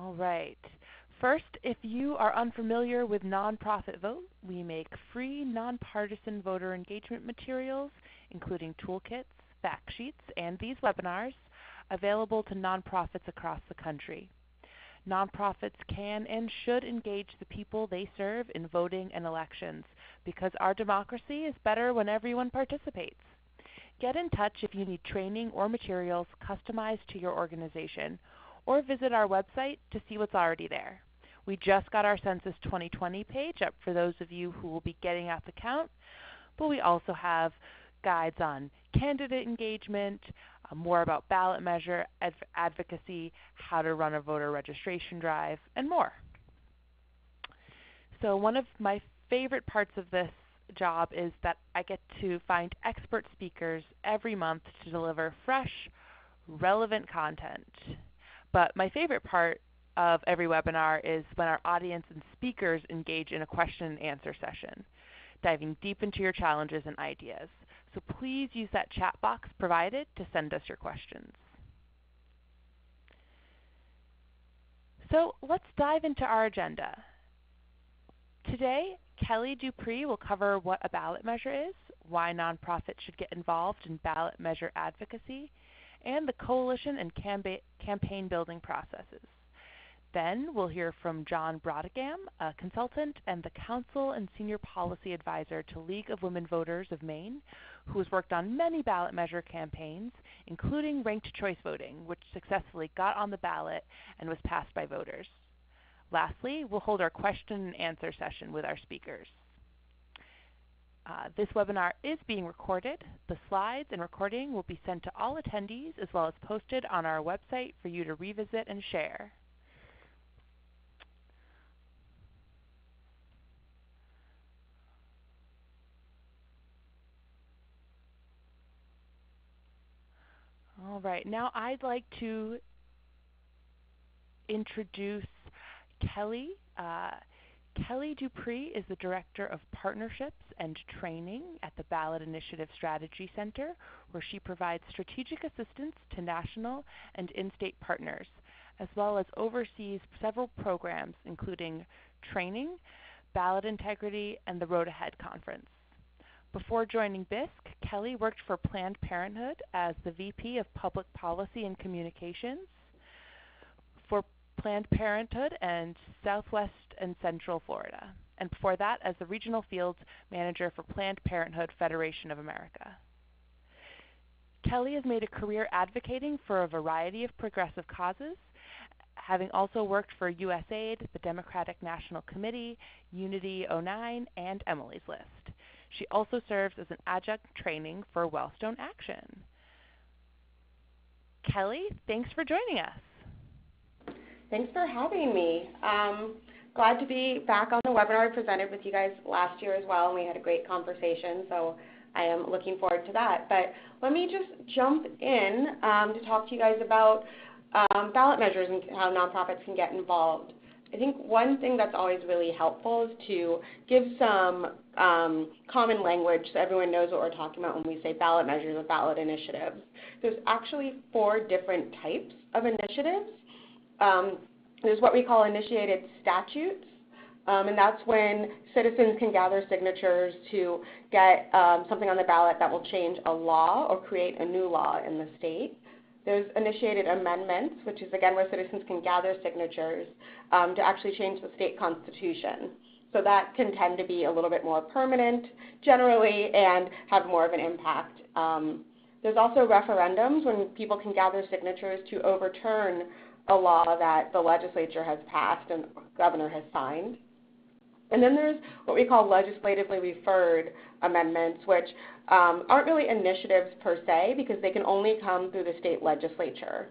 All right. First, if you are unfamiliar with Nonprofit Vote, we make free nonpartisan voter engagement materials, including toolkits, fact sheets, and these webinars, available to nonprofits across the country. Nonprofits can and should engage the people they serve in voting and elections, because our democracy is better when everyone participates. Get in touch if you need training or materials customized to your organization, or visit our website to see what's already there. We just got our Census 2020 page up for those of you who will be getting out the count, but we also have guides on candidate engagement, more about ballot measure advocacy, how to run a voter registration drive, and more. So one of my favorite parts of this job is that I get to find expert speakers every month to deliver fresh, relevant content. But my favorite part of every webinar is when our audience and speakers engage in a question and answer session, diving deep into your challenges and ideas. So please use that chat box provided to send us your questions. So let's dive into our agenda. Today, Kellie Dupree will cover what a ballot measure is, why nonprofits should get involved in ballot measure advocacy, and the coalition and campaign building processes. Then we'll hear from John Brodegam, a consultant and the counsel and senior policy advisor to League of Women Voters of Maine, who has worked on many ballot measure campaigns, including ranked choice voting, which successfully got on the ballot and was passed by voters. Lastly, we'll hold our question and answer session with our speakers. This webinar is being recorded. The slides and recording will be sent to all attendees as well as posted on our website for you to revisit and share. All right, now I'd like to introduce Kellie. Kellie Dupree is the Director of Partnerships and Training at the Ballot Initiative Strategy Center, where she provides strategic assistance to national and in-state partners, as well as oversees several programs, including training, ballot integrity, and the Road Ahead Conference. Before joining BISC, Kellie worked for Planned Parenthood as the VP of Public Policy and Communications. For Planned Parenthood and Southwest and Central Florida, and before that as the Regional Field Manager for Planned Parenthood Federation of America. Kellie has made a career advocating for a variety of progressive causes, having also worked for USAID, the Democratic National Committee, Unity 09, and Emily's List. She also serves as an adjunct training for Wellstone Action. Kellie, thanks for joining us. Thanks for having me. Glad to be back on the webinar. I presented with you guys last year as well, and we had a great conversation, so I am looking forward to that. But let me just jump in to talk to you guys about ballot measures and how nonprofits can get involved. I think one thing that's always really helpful is to give some common language so everyone knows what we're talking about when we say ballot measures or ballot initiatives. There's actually 4 different types of initiatives. There's what we call initiated statutes, and that's when citizens can gather signatures to get something on the ballot that will change a law or create a new law in the state. There's initiated amendments, which is, again, where citizens can gather signatures to actually change the state constitution. So that can tend to be a little bit more permanent generally and have more of an impact. There's also referendums, when people can gather signatures to overturn a law that the legislature has passed and the governor has signed. And then there's what we call legislatively referred amendments, which aren't really initiatives per se because they can only come through the state legislature.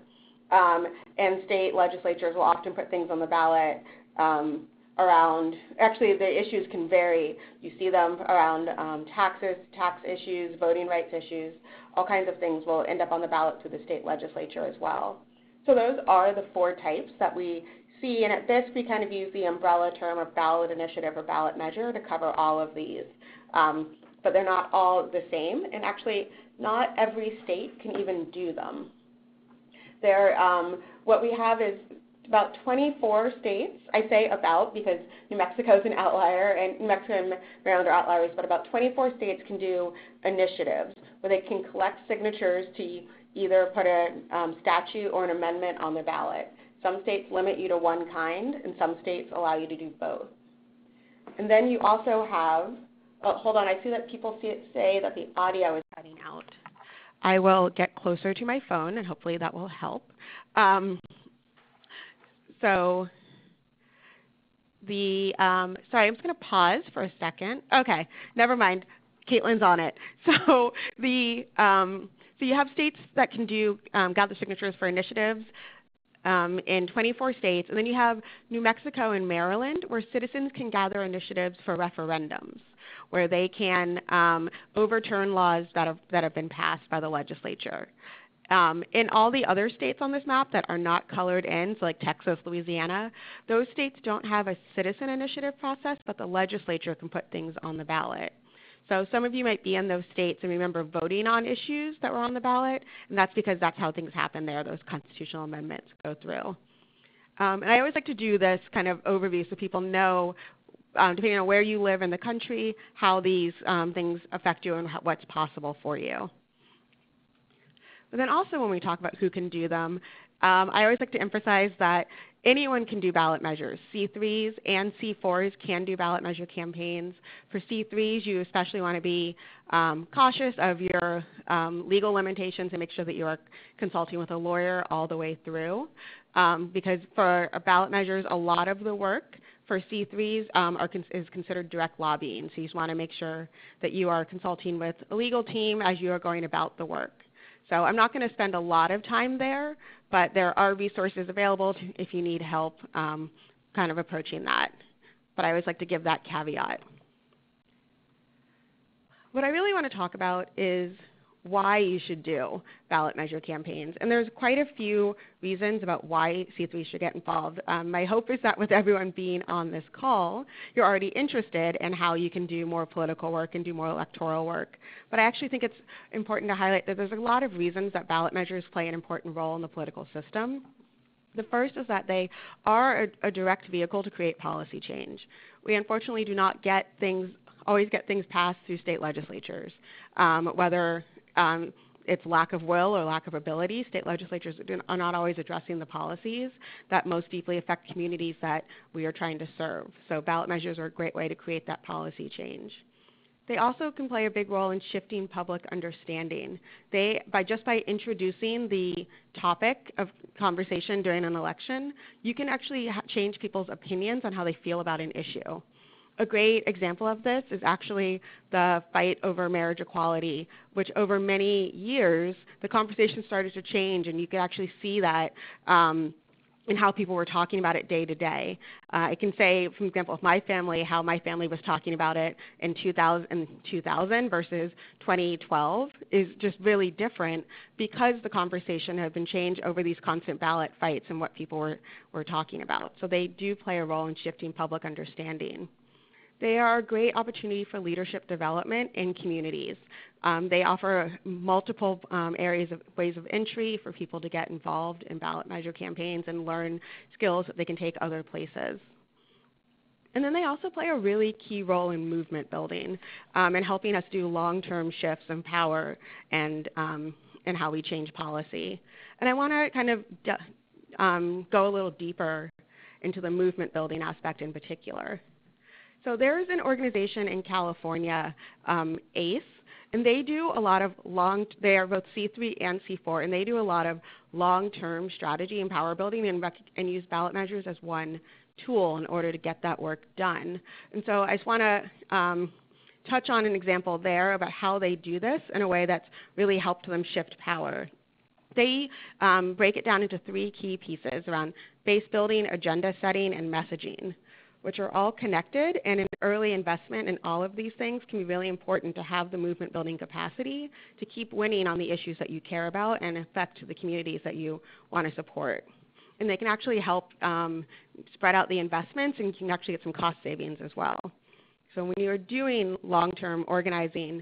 And state legislatures will often put things on the ballot around, actually the issues can vary. You see them around taxes, tax issues, voting rights issues, all kinds of things will end up on the ballot through the state legislature as well. So those are the 4 types that we see, and at BISC we kind of use the umbrella term of ballot initiative or ballot measure to cover all of these, but they're not all the same, and actually not every state can even do them. What we have is about 24 states. I say about because New Mexico is an outlier, and New Mexico and Maryland are outliers, but about 24 states can do initiatives where they can collect signatures to either put a statute or an amendment on the ballot. Some states limit you to one kind, and some states allow you to do both. And then you also have, oh, hold on, I see that people say that the audio is cutting out. I will get closer to my phone, and hopefully that will help. Sorry, I'm just going to pause for a second. Okay, never mind. Caitlin's on it. So so you have states that can do gather signatures for initiatives in 24 states, and then you have New Mexico and Maryland, where citizens can gather initiatives for referendums, where they can overturn laws that have been passed by the legislature. In all the other states on this map that are not colored in, so like Texas, Louisiana, those states don't have a citizen initiative process, but the legislature can put things on the ballot. So some of you might be in those states and remember voting on issues that were on the ballot, and that's because that's how things happen there. Those constitutional amendments go through. And I always like to do this kind of overview so people know, depending on where you live in the country, how these things affect you and what's possible for you. But then also when we talk about who can do them, I always like to emphasize that anyone can do ballot measures. C3s and C4s can do ballot measure campaigns. For C3s, you especially want to be cautious of your legal limitations and make sure that you are consulting with a lawyer all the way through, because for ballot measures, a lot of the work for C3s is considered direct lobbying. So you just want to make sure that you are consulting with a legal team as you are going about the work. So I'm not going to spend a lot of time there, but there are resources available if you need help kind of approaching that. But I always like to give that caveat. What I really want to talk about is why you should do ballot measure campaigns. And there's quite a few reasons about why C3 should get involved. My hope is that with everyone being on this call, you're already interested in how you can do more political work and do more electoral work. But I actually think it's important to highlight that there's a lot of reasons that ballot measures play an important role in the political system. The first is that they are a direct vehicle to create policy change. We unfortunately do not always get things passed through state legislatures, whether it's lack of will or lack of ability. State legislatures are not always addressing the policies that most deeply affect communities that we are trying to serve. So ballot measures are a great way to create that policy change. They also can play a big role in shifting public understanding. By introducing the topic of conversation during an election, you can actually change people's opinions on how they feel about an issue. A great example of this is actually the fight over marriage equality, which over many years, the conversation started to change, and you could actually see that in how people were talking about it day to day. I can say, for example, of my family, how my family was talking about it in 2000 versus 2012 is just really different because the conversation had been changed over these constant ballot fights and what people were talking about. So they do play a role in shifting public understanding. They are a great opportunity for leadership development in communities. They offer multiple ways of entry for people to get involved in ballot measure campaigns and learn skills that they can take other places. And then they also play a really key role in movement building and helping us do long-term shifts in power and how we change policy. And I want to kind of go a little deeper into the movement building aspect in particular. So there's an organization in California, ACE, and they do a lot of they are both C3 and C4, and they do a lot of long-term strategy and power building and use ballot measures as one tool in order to get that work done. And so I just want to touch on an example there about how they do this in a way that's really helped them shift power. They break it down into three key pieces around base building, agenda setting, and messaging, which are all connected, and an early investment in all of these things can be really important to have the movement building capacity to keep winning on the issues that you care about and affect the communities that you want to support. And they can actually help spread out the investments, and you can actually get some cost savings as well. So when you're doing long-term organizing,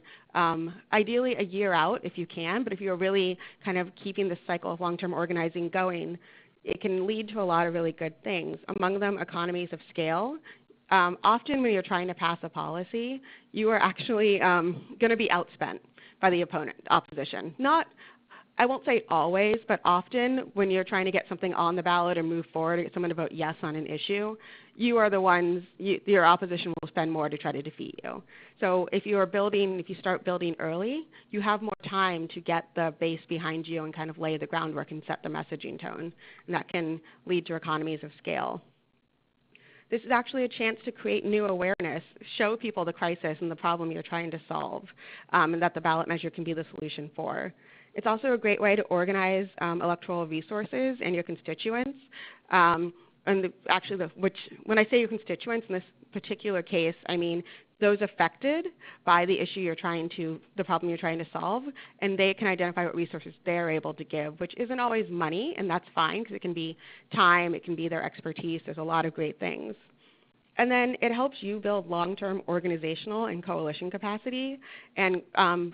ideally a year out if you can, but if you're really kind of keeping this cycle of long-term organizing going, it can lead to a lot of really good things, among them economies of scale. Often when you're trying to pass a policy, you are actually going to be outspent by the opposition. Not, I won't say always, but often when you're trying to get something on the ballot or move forward or get someone to vote yes on an issue, you are the ones, your opposition will spend more to try to defeat you. So if you start building early, you have more time to get the base behind you and kind of lay the groundwork and set the messaging tone. And that can lead to economies of scale. This is actually a chance to create new awareness, show people the crisis and the problem you're trying to solve, and that the ballot measure can be the solution for. It's also a great way to organize electoral resources and your constituents. When I say your constituents, in this particular case, I mean those affected by the issue the problem you're trying to solve, and they can identify what resources they're able to give, which isn't always money, and that's fine because it can be time, it can be their expertise, there's a lot of great things. And then it helps you build long-term organizational and coalition capacity and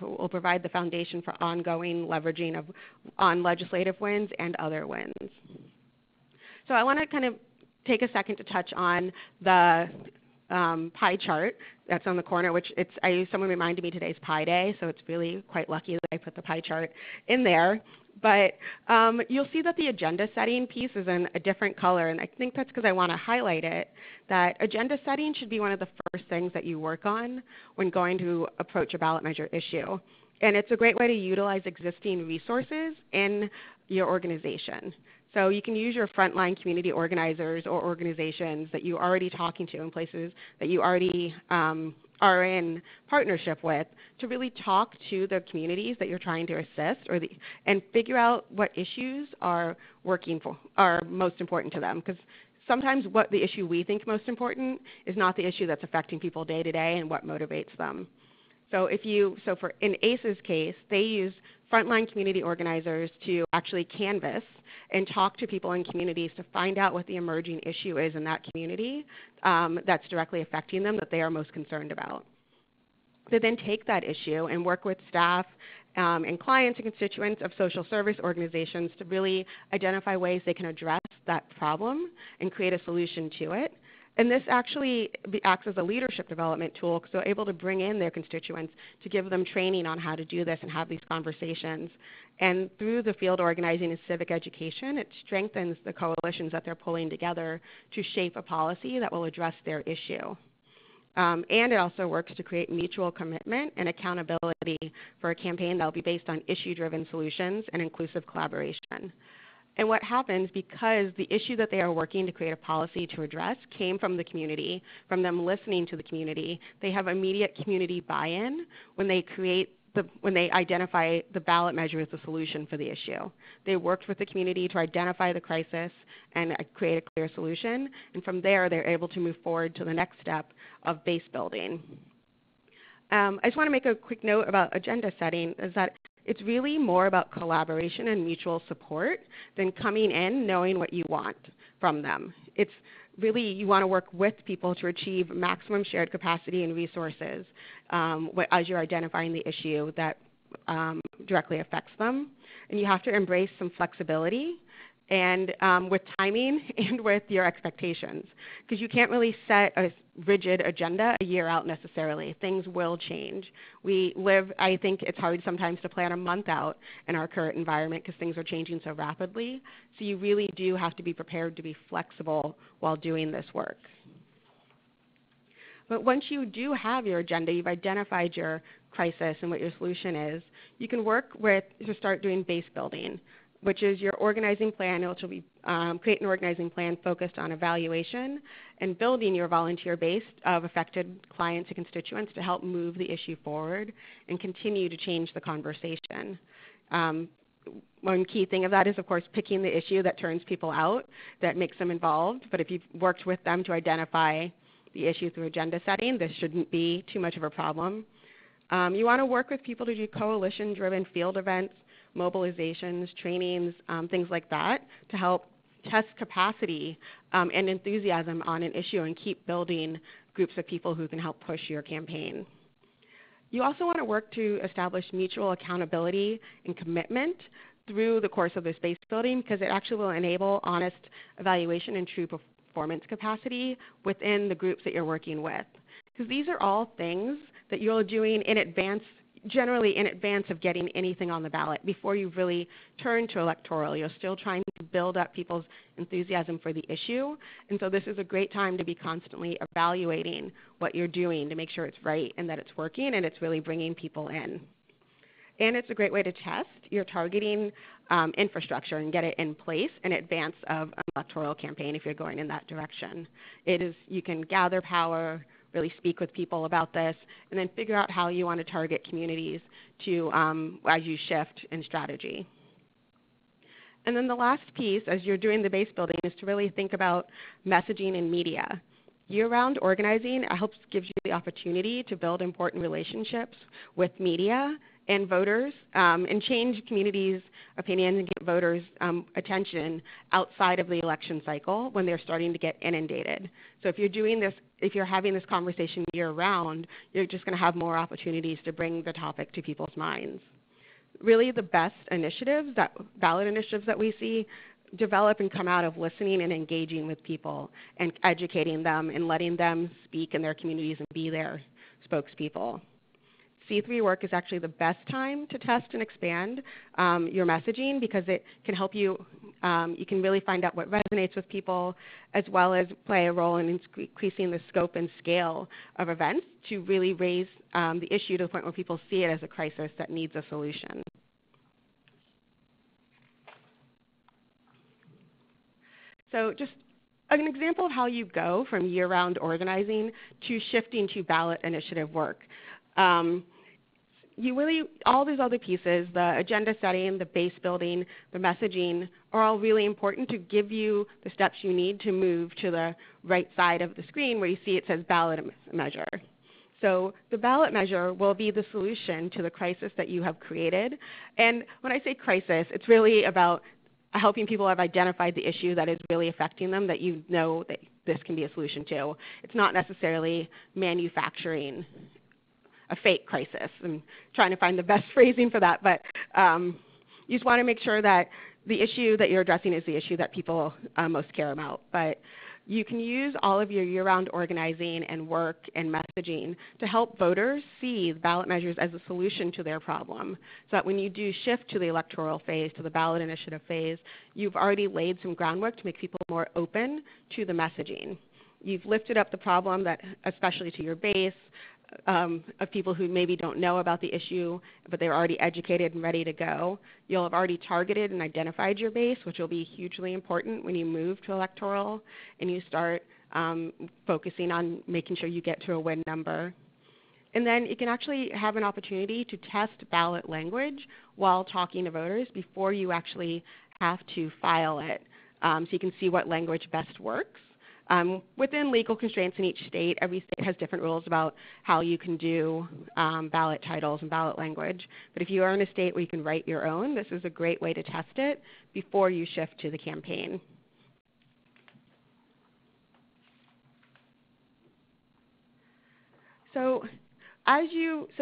will provide the foundation for ongoing leveraging on legislative wins and other wins. So I want to kind of take a second to touch on the pie chart that's on the corner, which someone reminded me today's Pie Day, so it's really quite lucky that I put the pie chart in there. But you'll see that the agenda setting piece is in a different color, and I think that's because I want to highlight it, that agenda setting should be one of the first things that you work on when going to approach a ballot measure issue. And it's a great way to utilize existing resources in your organization. So you can use your frontline community organizers or organizations that you're already talking to in places that you already are in partnership with to really talk to the communities that you're trying to assist and figure out what issues are most important to them. Because sometimes what the issue we think most important is not the issue that's affecting people day to day and what motivates them. So in ACE's case, they use frontline community organizers to actually canvass and talk to people in communities to find out what the emerging issue is in that community that's directly affecting them that they are most concerned about. They then take that issue and work with staff and clients and constituents of social service organizations to really identify ways they can address that problem and create a solution to it. And this actually acts as a leadership development tool because they're able to bring in their constituents to give them training on how to do this and have these conversations. And through the field organizing and civic education, it strengthens the coalitions that they're pulling together to shape a policy that will address their issue. And it also works to create mutual commitment and accountability for a campaign that will be based on issue-driven solutions and inclusive collaboration. And what happens, because the issue that they are working to create a policy to address came from the community, from them listening to the community, they have immediate community buy-in when they identify the ballot measure as the solution for the issue. They worked with the community to identify the crisis and create a clear solution, and from there they're able to move forward to the next step of base building. I just want to make a quick note about agenda setting is that it's really more about collaboration and mutual support than coming in knowing what you want from them. It's really you want to work with people to achieve maximum shared capacity and resources as you're identifying the issue that directly affects them. And you have to embrace some flexibility and with timing and with your expectations, because you can't really set a rigid agenda a year out necessarily. Things will change. I think it's hard sometimes to plan a month out in our current environment because things are changing so rapidly. So you really do have to be prepared to be flexible while doing this work. But once you do have your agenda, you've identified your crisis and what your solution is, you can to start doing base building, which is your organizing plan, which will be create an organizing plan focused on evaluation and building your volunteer base of affected clients and constituents to help move the issue forward and continue to change the conversation. One key thing of that is, of course, picking the issue that turns people out, that makes them involved. But if you've worked with them to identify the issue through agenda setting, this shouldn't be too much of a problem. You want to work with people to do coalition-driven field events, mobilizations, trainings, things like that to help test capacity and enthusiasm on an issue and keep building groups of people who can help push your campaign. You also want to work to establish mutual accountability and commitment through the course of this base building, because it actually will enable honest evaluation and true performance capacity within the groups that you're working with. Because these are all things that you're doing in advance, generally in advance of getting anything on the ballot, before you really turn to electoral. You're still trying to build up people's enthusiasm for the issue. And so this is a great time to be constantly evaluating what you're doing to make sure it's right and that it's working and it's really bringing people in. And it's a great way to test your targeting infrastructure and get it in place in advance of an electoral campaign if you're going in that direction. You can gather power, really speak with people about this, and then figure out how you want to target communities to as you shift in strategy. And then the last piece, as you're doing the base building, is to really think about messaging and media. Year-round organizing helps gives you the opportunity to build important relationships with media and voters and change communities' opinions and get voters' attention outside of the election cycle when they're starting to get inundated. So if you're doing this, if you're having this conversation year-round, you're just going to have more opportunities to bring the topic to people's minds. Really the best initiatives, ballot initiatives that we see, develop and come out of listening and engaging with people and educating them and letting them speak in their communities and be their spokespeople. C3 work is actually the best time to test and expand your messaging, because it can help you, you can really find out what resonates with people, as well as play a role in increasing the scope and scale of events to really raise the issue to the point where people see it as a crisis that needs a solution. So just an example of how you go from year-round organizing to shifting to ballot initiative work. You really, all these other pieces, the agenda setting, the base building, the messaging, are all really important to give you the steps you need to move to the right side of the screen where you see it says ballot measure. So the ballot measure will be the solution to the crisis that you have created. And when I say crisis, it's really about helping people have identified the issue that is really affecting them, that you know that this can be a solution to. It's not necessarily manufacturing a fake crisis. I'm trying to find the best phrasing for that, but you just want to make sure that the issue that you're addressing is the issue that people most care about. But you can use all of your year-round organizing and work and messaging to help voters see the ballot measures as a solution to their problem, so that when you do shift to the electoral phase, to the ballot initiative phase, you've already laid some groundwork to make people more open to the messaging. You've lifted up the problem, that, especially to your base of people who maybe don't know about the issue, but they're already educated and ready to go. You'll have already targeted and identified your base, which will be hugely important when you move to electoral and you start focusing on making sure you get to a win number. And then you can actually have an opportunity to test ballot language while talking to voters before you actually have to file it, so you can see what language best works. Within legal constraints in each state, every state has different rules about how you can do ballot titles and ballot language. But if you are in a state where you can write your own, this is a great way to test it before you shift to the campaign. So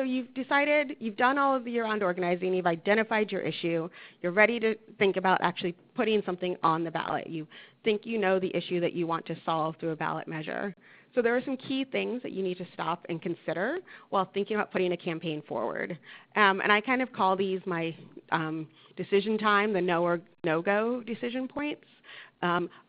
you've decided, you've done all of the year-round organizing, you've identified your issue, you're ready to think about actually putting something on the ballot. You think you know the issue that you want to solve through a ballot measure. So there are some key things that you need to stop and consider while thinking about putting a campaign forward. And I kind of call these my decision time, the no or no-go decision points.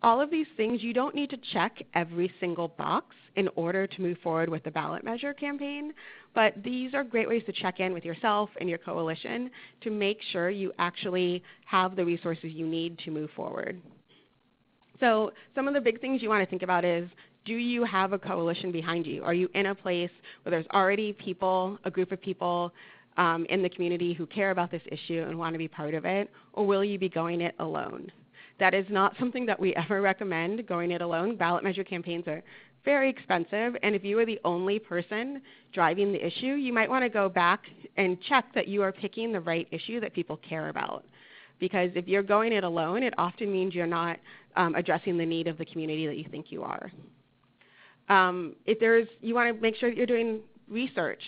All of these things, you don't need to check every single box in order to move forward with the ballot measure campaign, but these are great ways to check in with yourself and your coalition to make sure you actually have the resources you need to move forward. So some of the big things you want to think about is, do you have a coalition behind you? Are you in a place where there's already people, a group of people in the community who care about this issue and want to be part of it, or will you be going it alone? That is not something that we ever recommend, going it alone. Ballot measure campaigns are very expensive, and if you are the only person driving the issue, you might want to go back and check that you are picking the right issue that people care about. Because if you're going it alone, it often means you're not addressing the need of the community that you think you are. You want to make sure that you're doing research,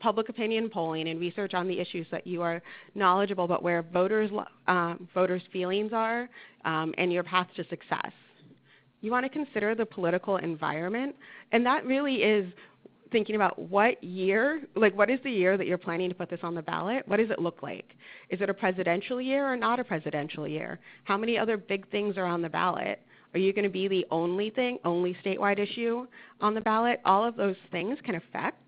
public opinion polling, and research on the issues that you are knowledgeable about, where voters' feelings are, and your path to success. You want to consider the political environment, and that really is thinking about what year, like what is the year that you're planning to put this on the ballot? What does it look like? Is it a presidential year or not a presidential year? How many other big things are on the ballot? Are you going to be the only statewide issue on the ballot? All of those things can affect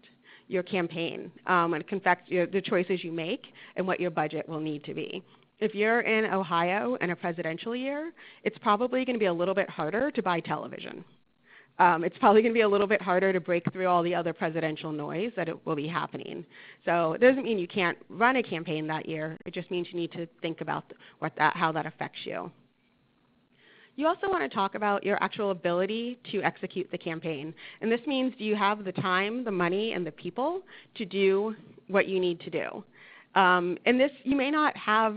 your campaign, and it can affect the choices you make and what your budget will need to be. If you're in Ohio in a presidential year, it's probably going to be a little bit harder to buy television. It's probably going to be a little bit harder to break through all the other presidential noise that it will be happening. So it doesn't mean you can't run a campaign that year. It just means you need to think about how that affects you. You also want to talk about your actual ability to execute the campaign. And this means, do you have the time, the money, and the people to do what you need to do? And this, you may not have,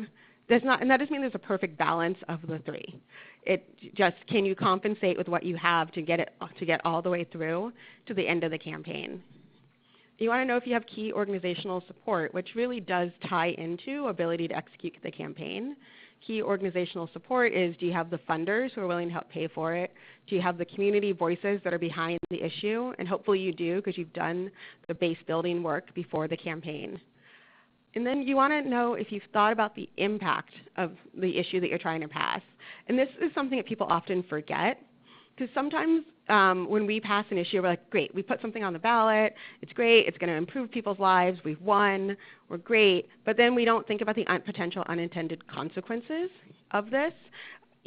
and that doesn't mean there's a perfect balance of the three. It just, can you compensate with what you have to get all the way through to the end of the campaign? You want to know if you have key organizational support, which really does tie into ability to execute the campaign. Key organizational support is, do you have the funders who are willing to help pay for it? Do you have the community voices that are behind the issue? And hopefully you do, because you've done the base building work before the campaign. And then you want to know if you've thought about the impact of the issue that you're trying to pass. And this is something that people often forget, because sometimes when we pass an issue, we're like, great, we put something on the ballot, it's great, it's going to improve people's lives, we've won, we're great, but then we don't think about the potential unintended consequences of this.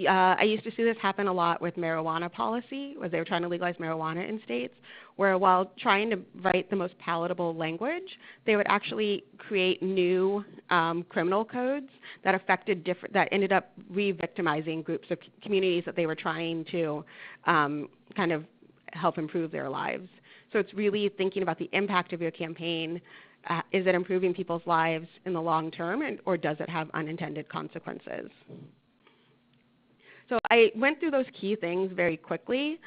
I used to see this happen a lot with marijuana policy, where they were trying to legalize marijuana in states, where while trying to write the most palatable language, they would actually create new criminal codes that affected that ended up re-victimizing groups of communities that they were trying to kind of help improve their lives. So it's really thinking about the impact of your campaign. Is it improving people's lives in the long term, or does it have unintended consequences? So I went through those key things very quickly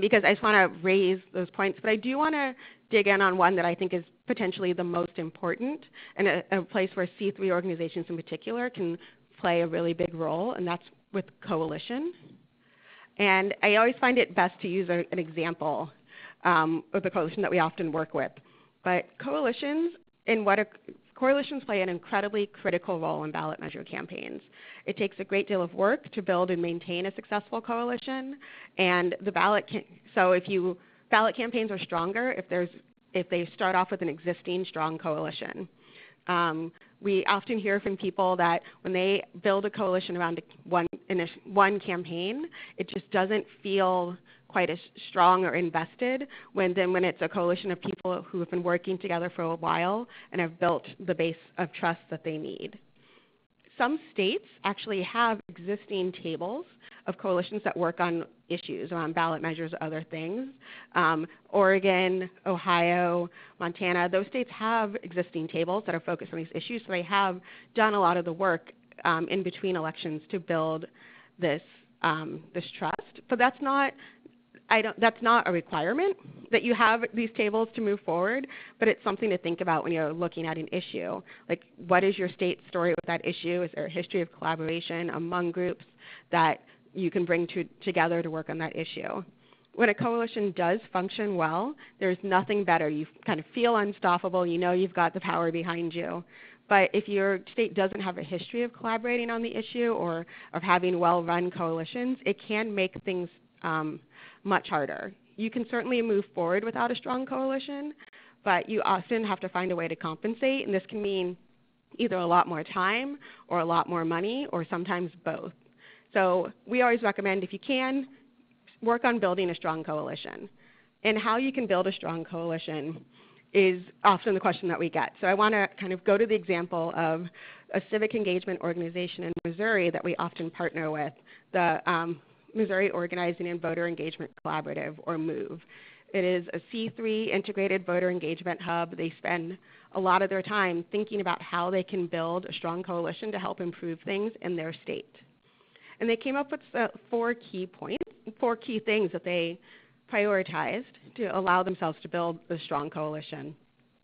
because I just want to raise those points, but I do want to dig in on one that I think is potentially the most important, and a place where C3 organizations in particular can play a really big role, and that's with coalition. And I always find it best to use an example of the coalition that we often work with. But coalitions play an incredibly critical role in ballot measure campaigns. It takes a great deal of work to build and maintain a successful coalition, and the ballot campaigns are stronger if they start off with an existing strong coalition. We often hear from people that when they build a coalition around one campaign, it just doesn't feel quite as strong or invested when it's a coalition of people who have been working together for a while and have built the base of trust that they need. Some states actually have existing tables of coalitions that work on issues around ballot measures or other things. Oregon, Ohio, Montana, those states have existing tables that are focused on these issues, so they have done a lot of the work in between elections to build this trust. But that's not a requirement that you have these tables to move forward, but it's something to think about when you're looking at an issue. Like, what is your state's story with that issue? Is there a history of collaboration among groups that you can bring together to work on that issue? When a coalition does function well, there's nothing better. You kind of feel unstoppable. You know you've got the power behind you. But if your state doesn't have a history of collaborating on the issue or of having well-run coalitions, it can make things much harder. You can certainly move forward without a strong coalition, but you often have to find a way to compensate, and this can mean either a lot more time or a lot more money or sometimes both. So we always recommend, if you can, work on building a strong coalition. And how you can build a strong coalition is often the question that we get. So I want to kind of go to the example of a civic engagement organization in Missouri that we often partner with, the Missouri Organizing and Voter Engagement Collaborative, or MOVE. It is a C3 integrated voter engagement hub. They spend a lot of their time thinking about how they can build a strong coalition to help improve things in their state. And they came up with four key things that they prioritized to allow themselves to build a strong coalition.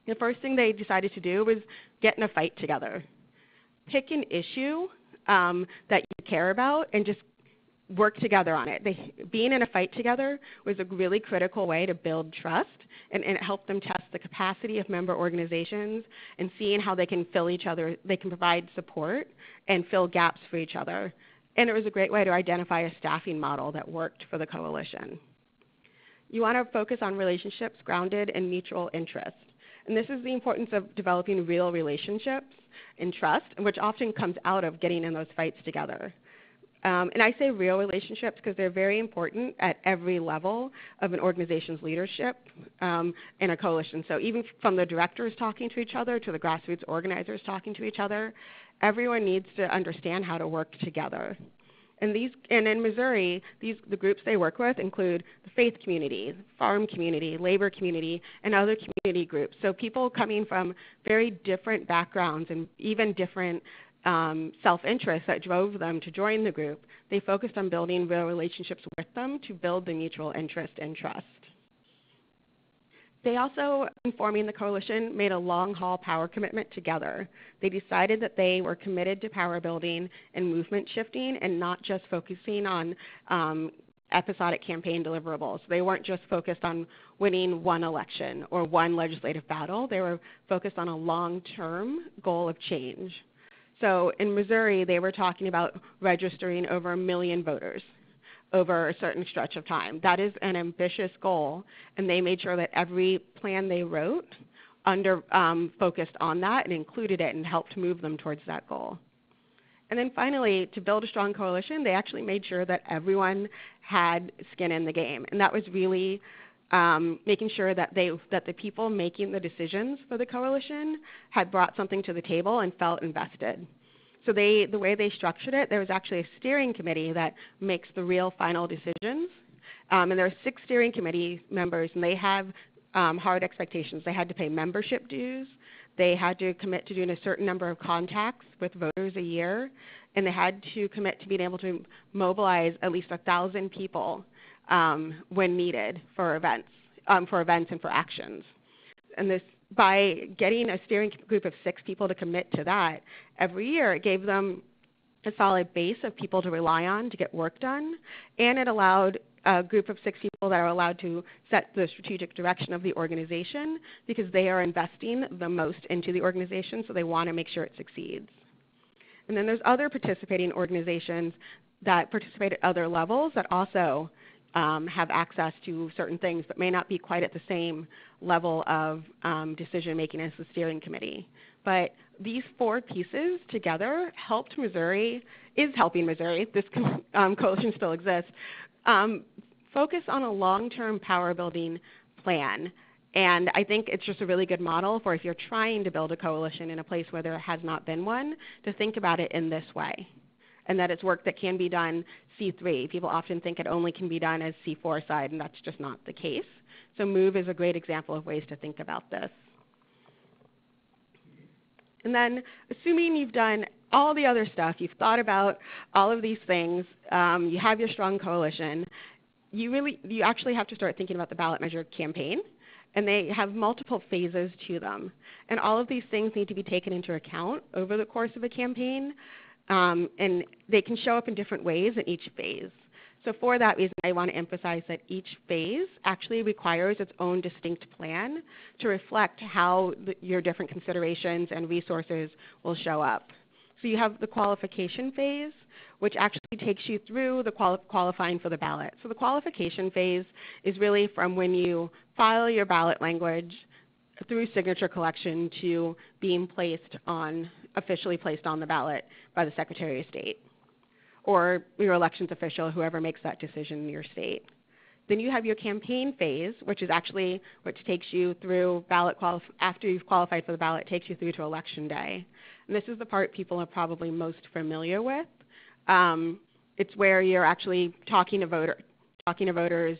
The first thing they decided to do was get in a fight together. Pick an issue that you care about and just work together on it. Being in a fight together was a really critical way to build trust, and it helped them test the capacity of member organizations and seeing how they can fill each other, they can provide support and fill gaps for each other. And it was a great way to identify a staffing model that worked for the coalition. You want to focus on relationships grounded in mutual interest. And this is the importance of developing real relationships and trust, which often comes out of getting in those fights together. And I say real relationships because they're very important at every level of an organization's leadership in a coalition. So even from the directors talking to each other to the grassroots organizers talking to each other, everyone needs to understand how to work together. And in Missouri, the groups they work with include the faith community, farm community, labor community, and other community groups. So people coming from very different backgrounds and even different self-interest that drove them to join the group. They focused on building real relationships with them to build the mutual interest and trust. They also, in forming the coalition, made a long-haul power commitment together. They decided that they were committed to power building and movement shifting and not just focusing on episodic campaign deliverables. They weren't just focused on winning one election or one legislative battle. They were focused on a long-term goal of change. So in Missouri, they were talking about registering over 1 million voters over a certain stretch of time. That is an ambitious goal, and they made sure that every plan they wrote focused on that and included it and helped move them towards that goal. And then finally, to build a strong coalition, they actually made sure that everyone had skin in the game, and that was really making sure that the people making the decisions for the coalition had brought something to the table and felt invested. So the way they structured it, there was actually a steering committee that makes the real final decisions. And there are 6 steering committee members, and they have hard expectations. They had to pay membership dues. They had to commit to doing a certain number of contacts with voters a year. And they had to commit to being able to mobilize at least 1,000 people when needed for events and for actions. And this, by getting a steering group of 6 people to commit to that every year, it gave them a solid base of people to rely on to get work done, and it allowed a group of 6 people that are allowed to set the strategic direction of the organization because they are investing the most into the organization, so they want to make sure it succeeds. And then there's other participating organizations that participate at other levels that also have access to certain things but may not be quite at the same level of decision-making as the steering committee. But these 4 pieces together is helping Missouri, this coalition still exists, focus on a long-term power building plan. And I think it's just a really good model for if you're trying to build a coalition in a place where there has not been one, to think about it in this way. And that it's work that can be done C3. People often think it only can be done as C4 side, and that's just not the case. So MOVE is a great example of ways to think about this. And then assuming you've done all the other stuff, you've thought about all of these things, you have your strong coalition, you actually have to start thinking about the ballot measure campaign. And they have multiple phases to them. And all of these things need to be taken into account over the course of a campaign. And they can show up in different ways in each phase. So for that reason, I want to emphasize that each phase actually requires its own distinct plan to reflect how your different considerations and resources will show up. So you have the qualification phase, which actually takes you through the qualifying for the ballot. So the qualification phase is really from when you file your ballot language through signature collection to being officially placed on the ballot by the Secretary of State or your elections official, whoever makes that decision in your state. Then you have your campaign phase, which takes you through after you've qualified for the ballot, takes you through to election day. And this is the part people are probably most familiar with. It's where you're actually talking to voters,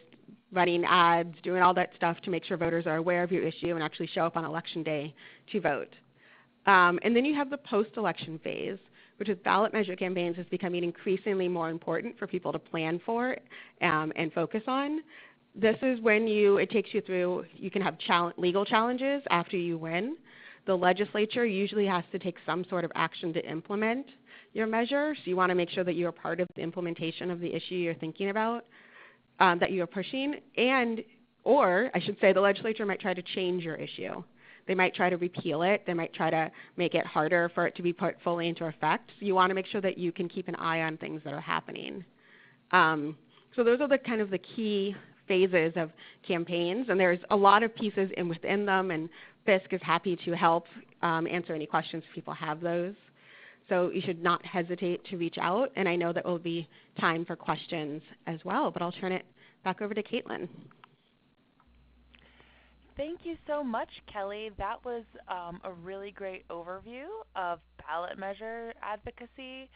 running ads, doing all that stuff to make sure voters are aware of your issue and actually show up on election day to vote. And then you have the post-election phase, which is ballot measure campaigns is becoming increasingly more important for people to plan for and focus on. This is when it takes you through, you can have legal challenges after you win. The legislature usually has to take some sort of action to implement your measure, so you want to make sure that you're part of the implementation of the issue you're thinking about, that you're pushing, or I should say the legislature might try to change your issue. They might try to repeal it. They might try to make it harder for it to be put fully into effect. So you want to make sure that you can keep an eye on things that are happening. So those are the kind of the key phases of campaigns, and there's a lot of pieces within them, and FISC is happy to help answer any questions if people have those. So you should not hesitate to reach out, and I know that will be time for questions as well, but I'll turn it back over to Caitlin. Thank you so much, Kellie. That was a really great overview of ballot measure advocacy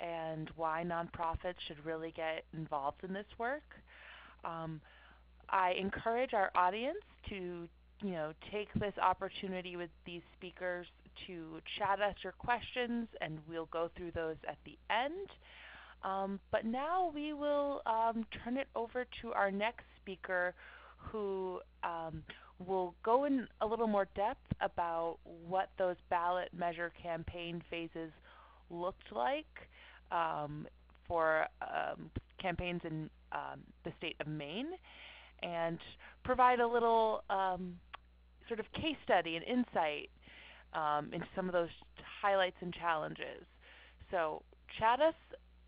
and why nonprofits should really get involved in this work. I encourage our audience to, take this opportunity with these speakers to chat us your questions, and we'll go through those at the end. But now we will turn it over to our next speaker, who will go in a little more depth about what those ballot measure campaign phases looked like for campaigns in the state of Maine, and provide a little sort of case study and insight into some of those highlights and challenges. So chat us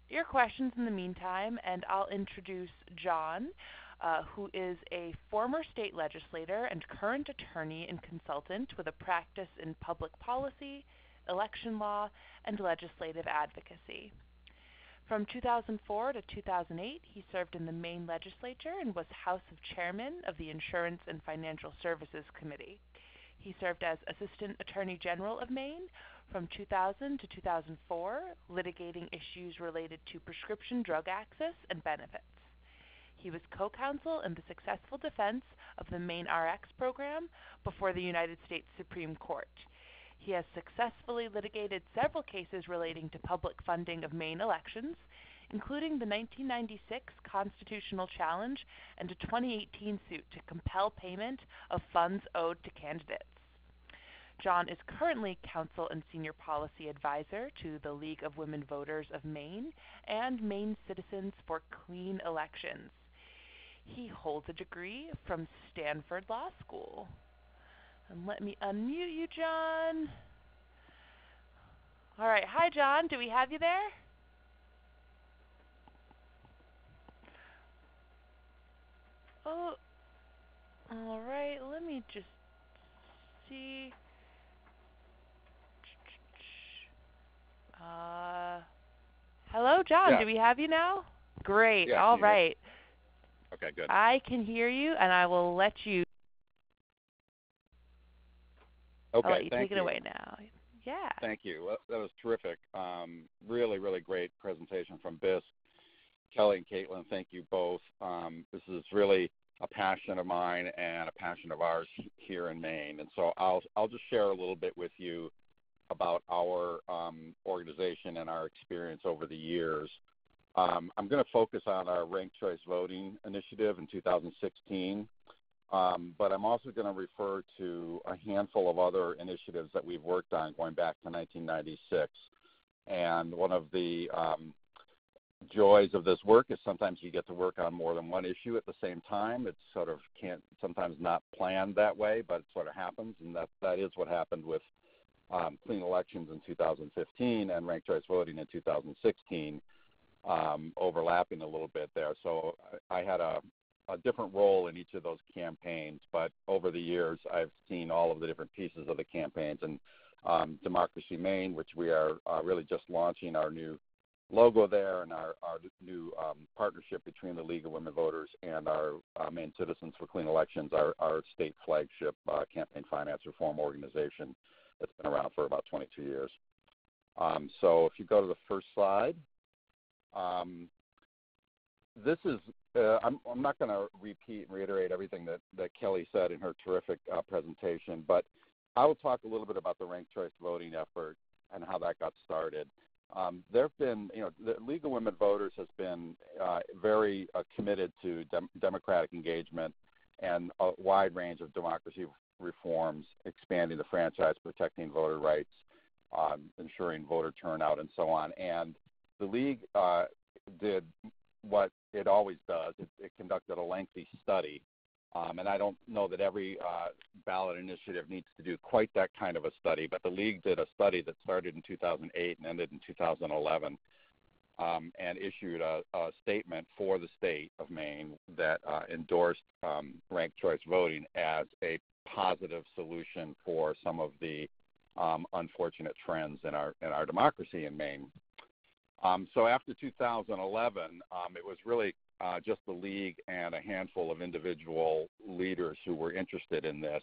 your questions in the meantime, and I'll introduce John, who is a former state legislator and current attorney and consultant with a practice in public policy, election law, and legislative advocacy. From 2004 to 2008, he served in the Maine legislature and was House of Chairman of the Insurance and Financial Services Committee. He served as Assistant Attorney General of Maine from 2000 to 2004, litigating issues related to prescription drug access and benefits. He was co-counsel in the successful defense of the Maine RX program before the United States Supreme Court. He has successfully litigated several cases relating to public funding of Maine elections, including the 1996 constitutional challenge and a 2018 suit to compel payment of funds owed to candidates. John is currently counsel and senior policy advisor to the League of Women Voters of Maine and Maine Citizens for Clean Elections. He holds a degree from Stanford Law School. And let me unmute you, John. All right. Hi, John. Do we have you there? Oh, all right. Let me just see. Hello, John. Yeah. Do we have you now? Great. Yeah, all right. Okay, good. I can hear you, and I will let you. Okay, I'll let you take it away now. Yeah. Thank you. That was terrific. Really, really great presentation from BISC. Kellie and Caitlin, thank you both. This is really a passion of mine and a passion of ours here in Maine. And so I'll just share a little bit with you about our organization and our experience over the years. I'm going to focus on our ranked choice voting initiative in 2016. But I'm also going to refer to a handful of other initiatives that we've worked on going back to 1996. And one of the joys of this work is sometimes you get to work on more than one issue at the same time. It's sort of sometimes not planned that way, but it sort of happens. And that is what happened with clean elections in 2015 and ranked choice voting in 2016, overlapping a little bit there. So I had a different role in each of those campaigns, but over the years I've seen all of the different pieces of the campaigns, and Democracy Maine, which we are really just launching our new logo there, and our new partnership between the League of Women Voters and our Maine Citizens for Clean Elections, our state flagship campaign finance reform organization that's been around for about 22 years. So if you go to the first slide, this is I'm not going to repeat and reiterate everything that Kellie said in her terrific presentation, but I will talk a little bit about the ranked choice voting effort and how that got started. There have been, the League of Women Voters has been very committed to democratic engagement and a wide range of democracy reforms, expanding the franchise, protecting voter rights, ensuring voter turnout, and so on. And the League did what it always does. It conducted a lengthy study, and I don't know that every ballot initiative needs to do quite that kind of a study, but the League did a study that started in 2008 and ended in 2011, and issued a statement for the state of Maine that endorsed ranked choice voting as a positive solution for some of the unfortunate trends in our democracy in Maine. So after 2011, it was really just the League and a handful of individual leaders who were interested in this.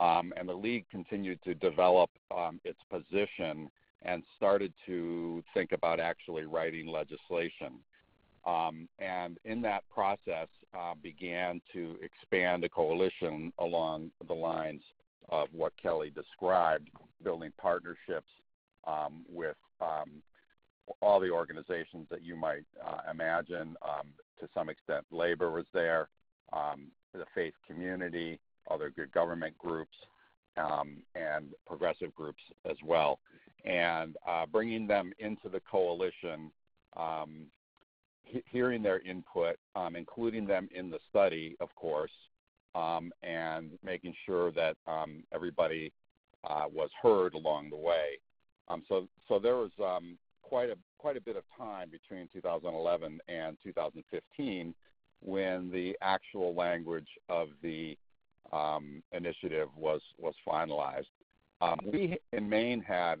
And the League continued to develop its position and started to think about actually writing legislation. And in that process, began to expand a coalition along the lines of what Kellie described, building partnerships with all the organizations that you might imagine. To some extent, labor was there, the faith community, other good government groups, and progressive groups as well. And bringing them into the coalition, hearing their input, including them in the study, of course, and making sure that everybody was heard along the way. So there was quite a bit of time between 2011 and 2015 when the actual language of the initiative was finalized. We in Maine had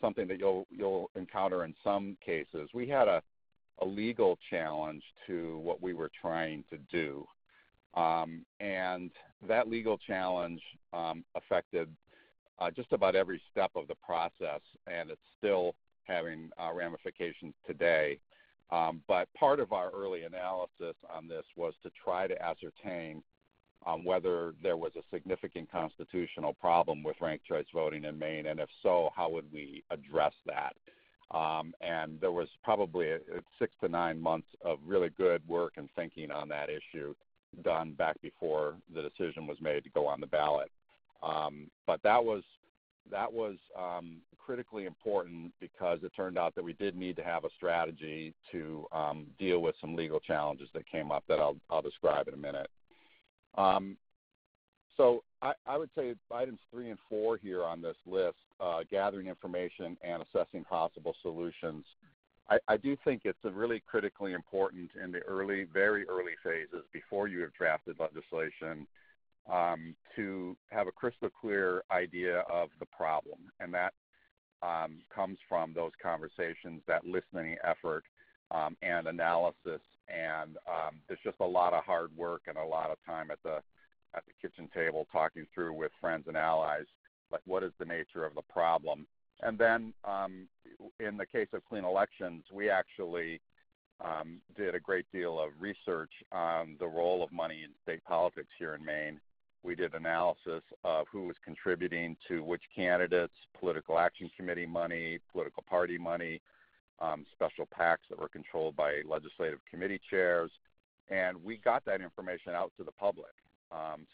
something that you'll encounter in some cases. We had a legal challenge to what we were trying to do, and that legal challenge affected just about every step of the process, and it's still having ramifications today. But part of our early analysis on this was to try to ascertain whether there was a significant constitutional problem with ranked choice voting in Maine, and if so, how would we address that? And there was probably 6 to 9 months of really good work and thinking on that issue done back before the decision was made to go on the ballot. But that was critically important because it turned out that we did need to have a strategy to deal with some legal challenges that came up that I'll describe in a minute. So I would say items 3 and 4 here on this list, gathering information and assessing possible solutions. I do think it's really critically important in the very early phases before you have drafted legislation to have a crystal clear idea of the problem. And that comes from those conversations, that listening effort and analysis. And there's just a lot of hard work and a lot of time at the kitchen table talking through with friends and allies, like what is the nature of the problem. And then in the case of Clean Elections, we actually did a great deal of research on the role of money in state politics here in Maine. We did analysis of who was contributing to which candidates, political action committee money, political party money, special PACs that were controlled by legislative committee chairs, and we got that information out to the public.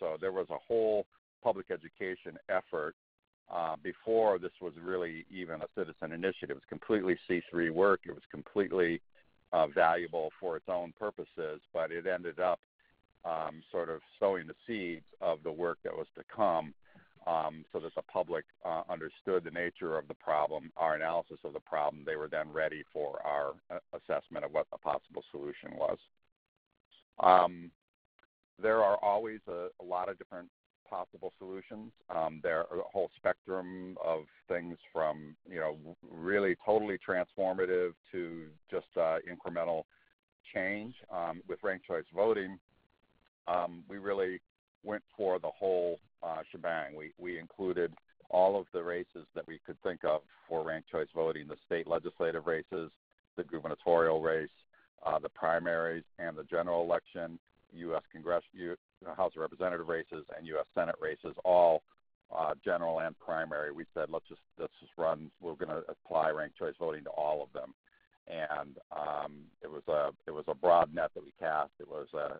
So there was a whole public education effort before this was really even a citizen initiative. It was completely C3 work. It was completely valuable for its own purposes, but it ended up sort of sowing the seeds of the work that was to come so that the public understood the nature of the problem, our analysis of the problem. They were then ready for our assessment of what the possible solution was. There are always a lot of different possible solutions. There are a whole spectrum of things from, really totally transformative to just incremental change. With ranked choice voting, we really went for the whole shebang. We included all of the races that we could think of for ranked choice voting, the state legislative races, the gubernatorial race, the primaries, and the general election, U.S. House of Representative races and U.S. Senate races all general and primary, we said let's just run. We're going to apply ranked choice voting to all of them, and it was a broad net that we cast. It was a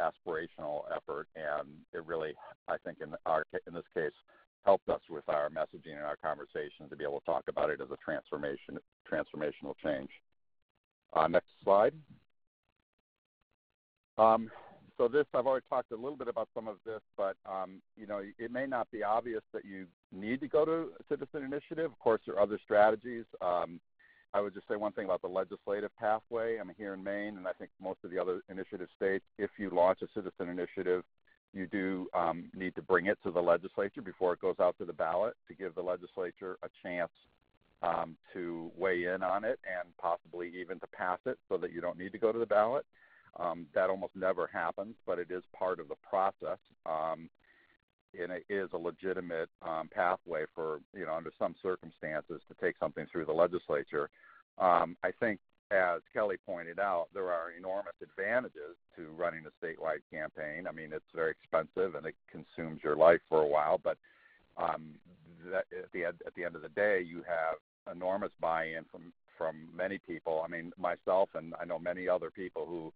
aspirational effort, and it really, I think, in this case, helped us with our messaging and our conversations to be able to talk about it as a transformational change. Next slide. So this, I've already talked a little bit about some of this, but you know, it may not be obvious that you need to go to a citizen initiative. Of course, there are other strategies. I would just say one thing about the legislative pathway. I mean, here in Maine, and I think most of the other initiative states, if you launch a citizen initiative, you do need to bring it to the legislature before it goes out to the ballot to give the legislature a chance to weigh in on it and possibly even to pass it so that you don't need to go to the ballot. That almost never happens, but it is part of the process. And it is a legitimate pathway for, you know, under some circumstances to take something through the legislature. I think, as Kellie pointed out, there are enormous advantages to running a statewide campaign. I mean, it's very expensive and it consumes your life for a while, but at the end of the day, you have enormous buy-in from many people. I mean, myself, and I know many other people who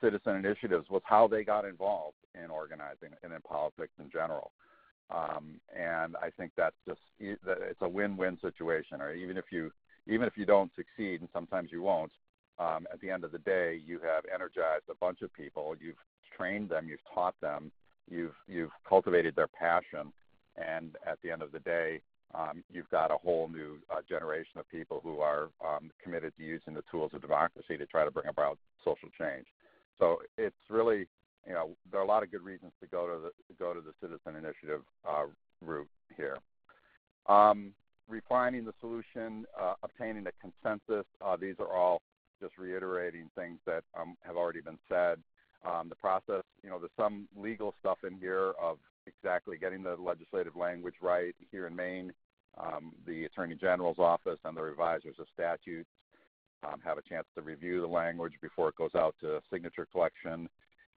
citizen initiatives was how they got involved in organizing and in politics in general. And I think that's just, it's a win-win situation. Or even if you don't succeed, and sometimes you won't, at the end of the day, you have energized a bunch of people. You've trained them. You've taught them. You've cultivated their passion. And at the end of the day, you've got a whole new generation of people who are committed to using the tools of democracy to try to bring about social change. So it's really, you know, there are a lot of good reasons to go to the citizen initiative route here. Refining the solution, obtaining a consensus, these are all just reiterating things that have already been said. The process, you know, there's some legal stuff in here of exactly getting the legislative language right. Here in Maine, the Attorney General's office and the revisers of statutes have a chance to review the language before it goes out to signature collection,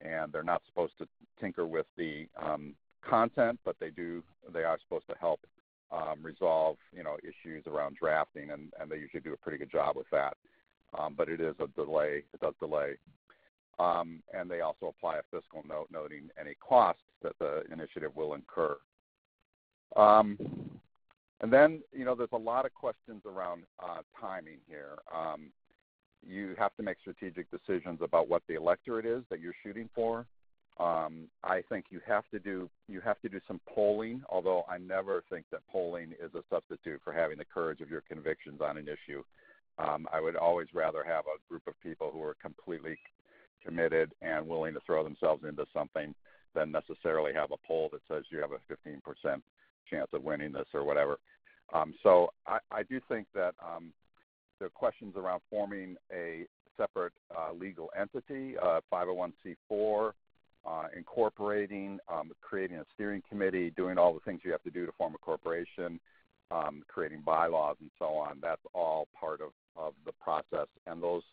and they're not supposed to tinker with the content, but they are supposed to help resolve, you know, issues around drafting, and they usually do a pretty good job with that. But it is a delay. It does delay. And they also apply a fiscal note noting any costs that the initiative will incur. And then, you know, there's a lot of questions around timing here. You have to make strategic decisions about what the electorate is that you're shooting for. I think you have to do some polling, although I never think that polling is a substitute for having the courage of your convictions on an issue. I would always rather have a group of people who are completely committed and willing to throw themselves into something than necessarily have a poll that says you have a 15% chance of winning this or whatever. So I do think that the questions around forming a separate legal entity, 501c4, incorporating, creating a steering committee, doing all the things you have to do to form a corporation, creating bylaws and so on, that's all part of the process. And those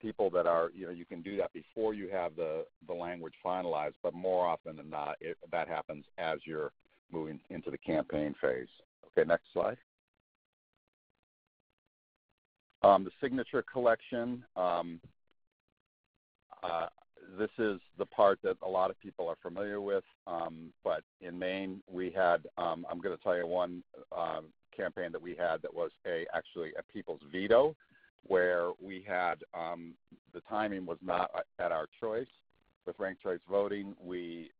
people that are, you know, you can do that before you have the language finalized, but more often than not, that happens as you're moving into the campaign phase. Okay, next slide. The signature collection. This is the part that a lot of people are familiar with, but in Maine we had, I'm going to tell you one campaign that we had that was actually a people's veto, where we had the timing was not at our choice. With ranked choice voting, we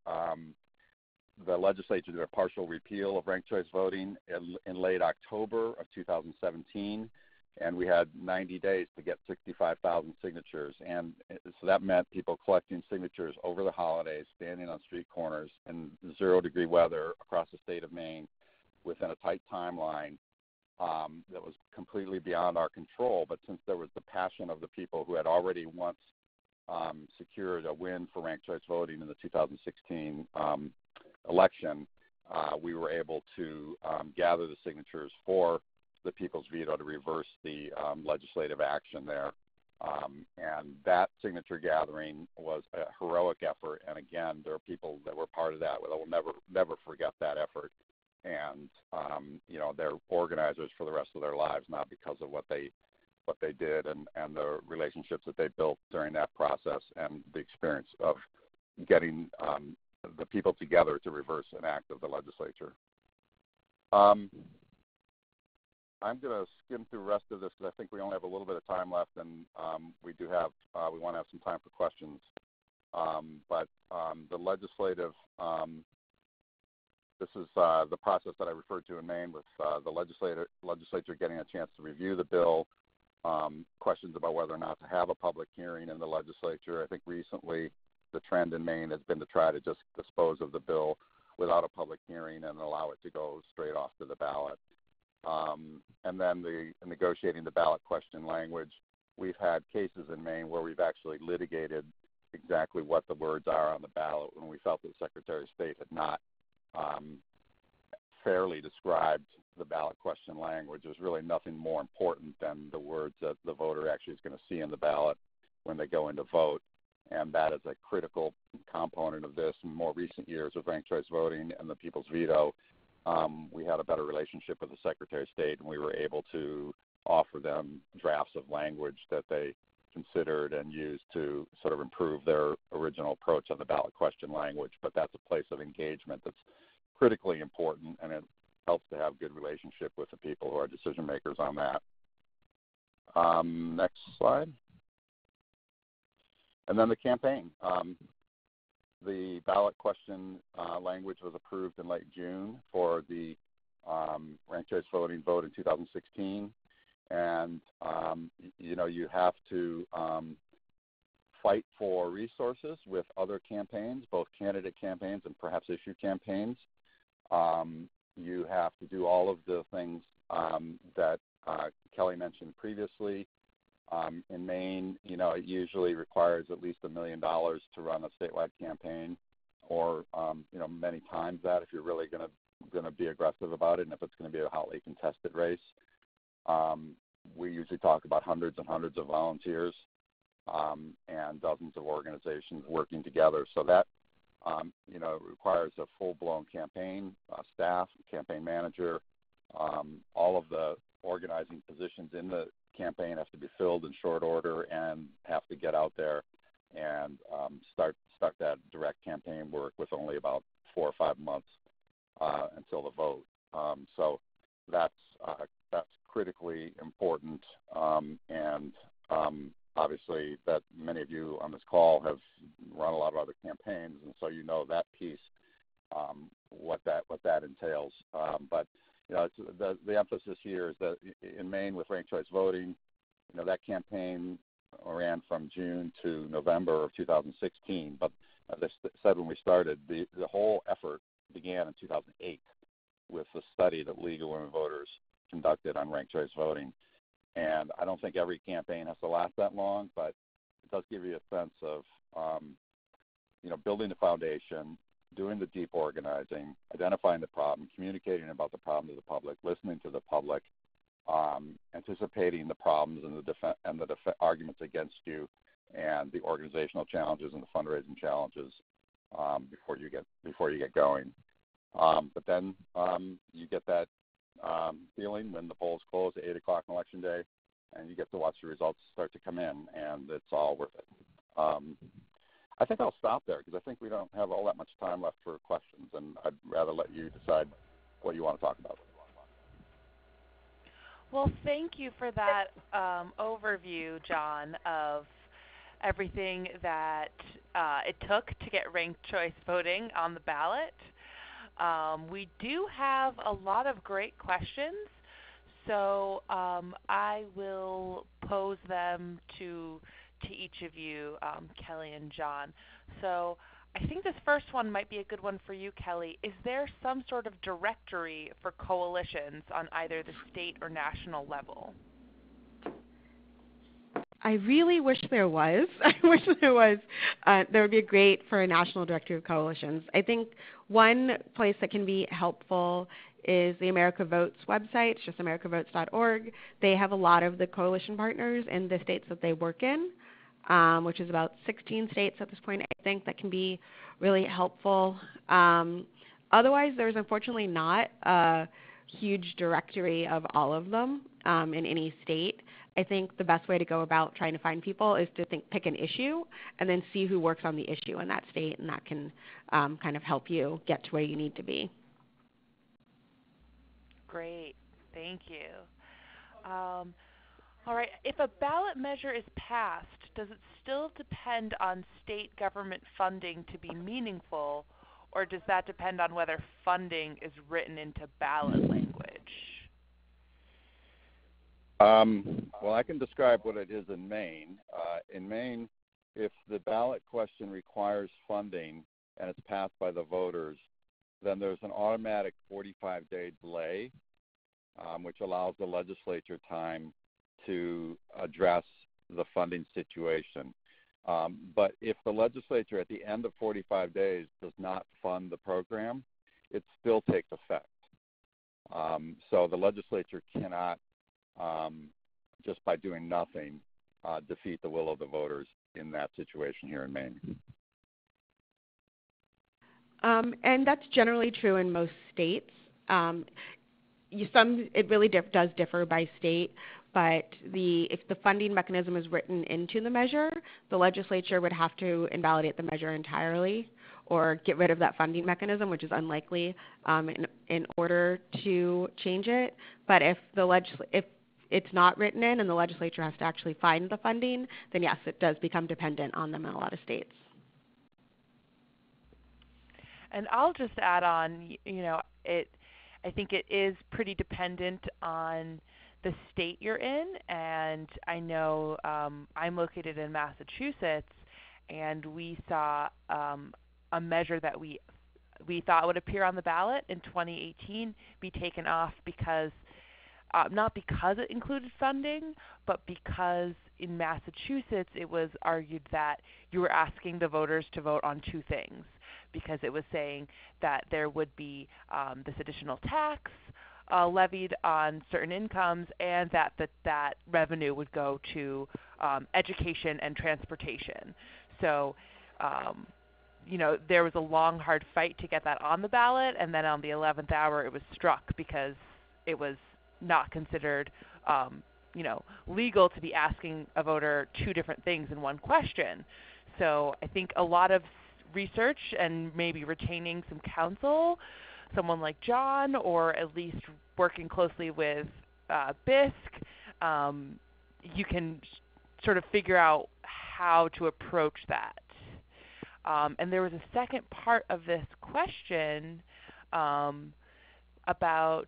the legislature did a partial repeal of ranked choice voting in late October of 2017, and we had 90 days to get 65,000 signatures. And so that meant people collecting signatures over the holidays, standing on street corners in 0-degree weather across the state of Maine within a tight timeline. That was completely beyond our control, but since there was the passion of the people who had already once secured a win for ranked choice voting in the 2016 election, we were able to gather the signatures for the people's veto to reverse the legislative action there. And that signature gathering was a heroic effort. And again, there are people that were part of that. I will never forget that effort. And you know, they're organizers for the rest of their lives, not because of what they did and the relationships that they built during that process and the experience of getting the people together to reverse an act of the legislature. I'm going to skim through the rest of this because I think we only have a little bit of time left, and we want to have some time for questions. The legislative, this is the process that I referred to in Maine with the legislature getting a chance to review the bill, questions about whether or not to have a public hearing in the legislature. I think recently the trend in Maine has been to try to just dispose of the bill without a public hearing and allow it to go straight off to the ballot. And then the negotiating the ballot question language. We've had cases in Maine where we've actually litigated exactly what the words are on the ballot when we felt that the Secretary of State had not fairly described the ballot question language. There's really nothing more important than the words that the voter actually is going to see in the ballot when they go in to vote. And that is a critical component of this. In more recent years with ranked choice voting and the people's veto, we had a better relationship with the Secretary of State, and we were able to offer them drafts of language that they considered and used to sort of improve their original approach on the ballot question language. But that's a place of engagement that's critically important, and it helps to have good relationship with the people who are decision makers on that. Next slide. And then the campaign. The ballot question language was approved in late June for the ranked choice voting vote in 2016. And, you know, you have to fight for resources with other campaigns, both candidate campaigns and perhaps issue campaigns. You have to do all of the things that Kellie mentioned previously. In Maine, you know, it usually requires at least $1 million to run a statewide campaign, or you know, many times that if you're really going to be aggressive about it, and if it's going to be a hotly contested race. We usually talk about hundreds and hundreds of volunteers and dozens of organizations working together. So that you know, requires a full-blown campaign staff, campaign manager, all of the organizing positions in the campaign have to be filled in short order and have to get out there and start that direct campaign work with only about 4 or 5 months until the vote. So that's critically important, and obviously that many of you on this call have run a lot of other campaigns, and so you know that piece, what that entails. But you know, it's the emphasis here is that in Maine with ranked choice voting, you know, that campaign ran from June to November of 2016. But as I said when we started, the whole effort began in 2008 with the study that League of Women Voters conducted on ranked choice voting. And I don't think every campaign has to last that long, but it does give you a sense of, you know, building the foundation, doing the deep organizing, identifying the problem, communicating about the problem to the public, listening to the public, anticipating the problems and the arguments against you, and the organizational challenges and the fundraising challenges before you get going. But then you get that feeling when the polls close at 8 o'clock on election day, and you get to watch the results start to come in, and it's all worth it. I think I'll stop there because I think we don't have all that much time left for questions, and I'd rather let you decide what you want to talk about. Well, thank you for that overview, John, of everything that it took to get ranked choice voting on the ballot. We do have a lot of great questions, so I will pose them to each of you, Kellie and John. So I think this first one might be a good one for you, Kellie. Is there some sort of directory for coalitions on either the state or national level? I really wish there was. I wish there was. That would be great for a national directory of coalitions. I think one place that can be helpful is the America Votes website. It's just americavotes.org. They have a lot of the coalition partners in the states that they work in, which is about 16 states at this point, I think, that can be really helpful. Otherwise, there's unfortunately not a huge directory of all of them in any state. I think the best way to go about trying to find people is to pick an issue and then see who works on the issue in that state, and that can kind of help you get to where you need to be. Great. Thank you. All right. If a ballot measure is passed, does it still depend on state government funding to be meaningful, or does that depend on whether funding is written into ballot language? Well, I can describe what it is in Maine. In Maine, if the ballot question requires funding and it's passed by the voters, then there's an automatic 45-day delay, which allows the legislature time to address the funding situation. But if the legislature at the end of 45 days does not fund the program, it still takes effect. So the legislature cannot just by doing nothing, defeat the will of the voters in that situation here in Maine. And that's generally true in most states. It really does differ by state, but if the funding mechanism is written into the measure, the legislature would have to invalidate the measure entirely or get rid of that funding mechanism, which is unlikely in order to change it. But if it's not written in and the legislature has to actually find the funding, then yes, it does become dependent on them in a lot of states. And I'll just add on, I think it is pretty dependent on the state you're in. And I know I'm located in Massachusetts, and we saw a measure that we thought would appear on the ballot in 2018 be taken off because, not because it included funding, but because in Massachusetts it was argued that you were asking the voters to vote on two things, because it was saying that there would be this additional tax levied on certain incomes, and that revenue would go to education and transportation. So there was a long, hard fight to get that on the ballot, and then on the 11th hour it was struck because it was not considered, legal to be asking a voter two different things in one question. So I think a lot of research and maybe retaining some counsel, someone like John, or at least working closely with BISC, you can sort of figure out how to approach that. And there was a second part of this question about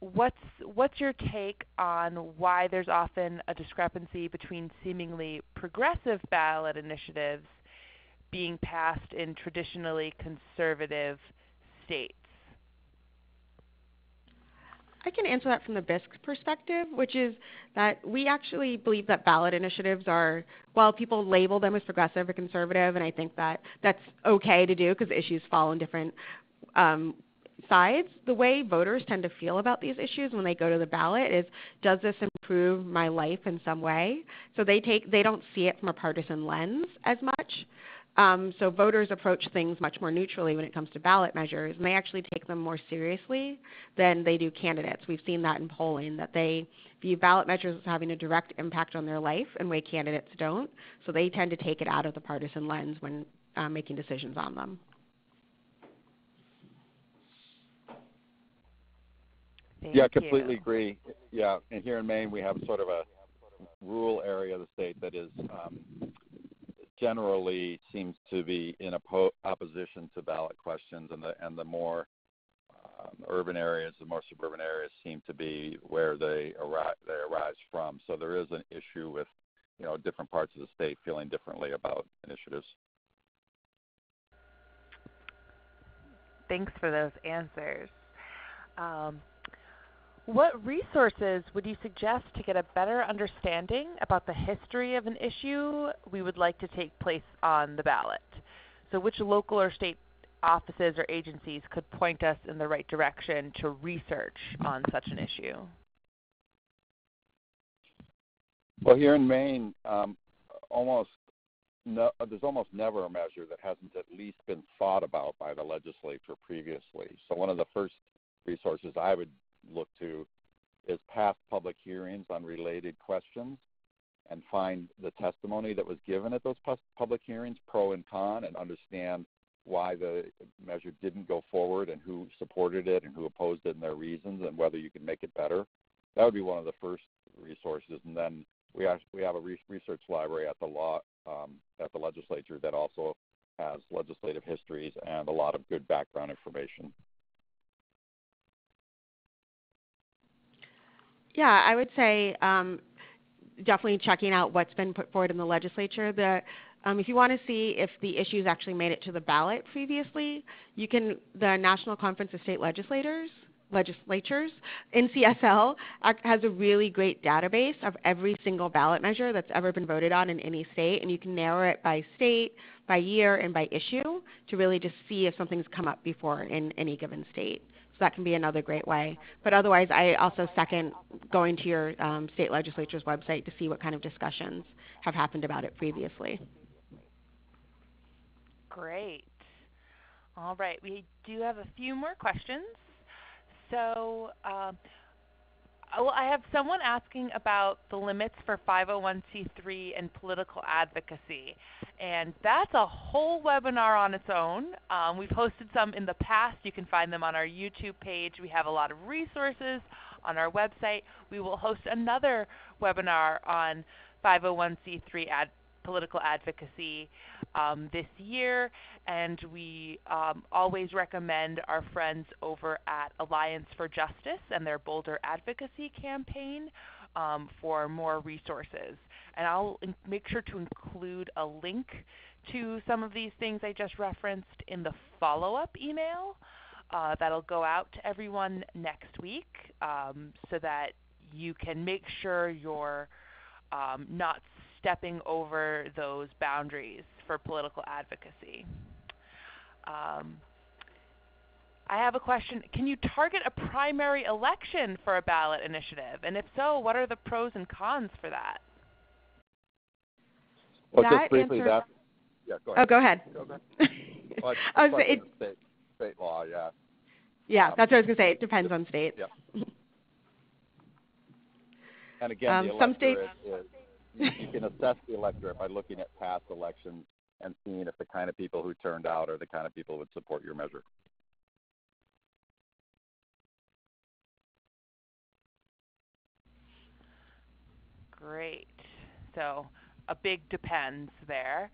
what's your take on why there's often a discrepancy between seemingly progressive ballot initiatives being passed in traditionally conservative states? I can answer that from the BISC perspective, which is that we actually believe that ballot initiatives are, while people label them as progressive or conservative, and I think that that's okay to do because issues fall in different sides, the way voters tend to feel about these issues when they go to the ballot is, does this improve my life in some way? So they don't see it from a partisan lens as much. So voters approach things much more neutrally when it comes to ballot measures, and they actually take them more seriously than they do candidates. We've seen that in polling, that they view ballot measures as having a direct impact on their life in a way candidates don't. So they tend to take it out of the partisan lens when making decisions on them. Thank you. Agree. Yeah, and here in Maine we have sort of a rural area of the state that is generally seems to be in opposition to ballot questions, and the more urban areas, the more suburban areas seem to be where they arise from. So there is an issue with different parts of the state feeling differently about initiatives. Thanks for those answers. What resources would you suggest to get a better understanding about the history of an issue we would like to take place on the ballot? So which local or state offices or agencies could point us in the right direction to research on such an issue? Well, here in Maine, there's almost never a measure that hasn't at least been thought about by the legislature previously. So one of the first resources I would look to is past public hearings on related questions, and find the testimony that was given at those public hearings, pro and con, and understand why the measure didn't go forward and who supported it and who opposed it and their reasons, and whether you can make it better. That would be one of the first resources. And then we have a research library at the legislature that also has legislative histories and a lot of good background information. Yeah, I would say definitely checking out what's been put forward in the legislature. If you want to see if the issues actually made it to the ballot previously, you can, the National Conference of State Legislatures, NCSL, has a really great database of every single ballot measure that's ever been voted on in any state, and you can narrow it by state, by year, and by issue to really just see if something's come up before in any given state. So that can be another great way. But otherwise, I also second going to your state legislature's website to see what kind of discussions have happened about it previously. Great. All right, we do have a few more questions. So I have someone asking about the limits for 501c3 and political advocacy. And that's a whole webinar on its own. We've hosted some in the past. You can find them on our YouTube page. We have a lot of resources on our website. We will host another webinar on 501c3 political advocacy this year, and we always recommend our friends over at Alliance for Justice and their Boulder Advocacy Campaign for more resources. And I'll make sure to include a link to some of these things I just referenced in the follow-up email that'll go out to everyone next week, so that you can make sure you're not stepping over those boundaries for political advocacy. I have a question. Can you target a primary election for a ballot initiative? And if so, what are the pros and cons for that? Well, just briefly, yeah, go ahead. Oh, go ahead. Well, state law, yeah. Yeah, that's what I was going to say. It depends on state. Yeah. And again, some states, you can assess the electorate by looking at past elections and seeing if the kind of people who turned out are the kind of people who would support your measure. Great. So a big depends there.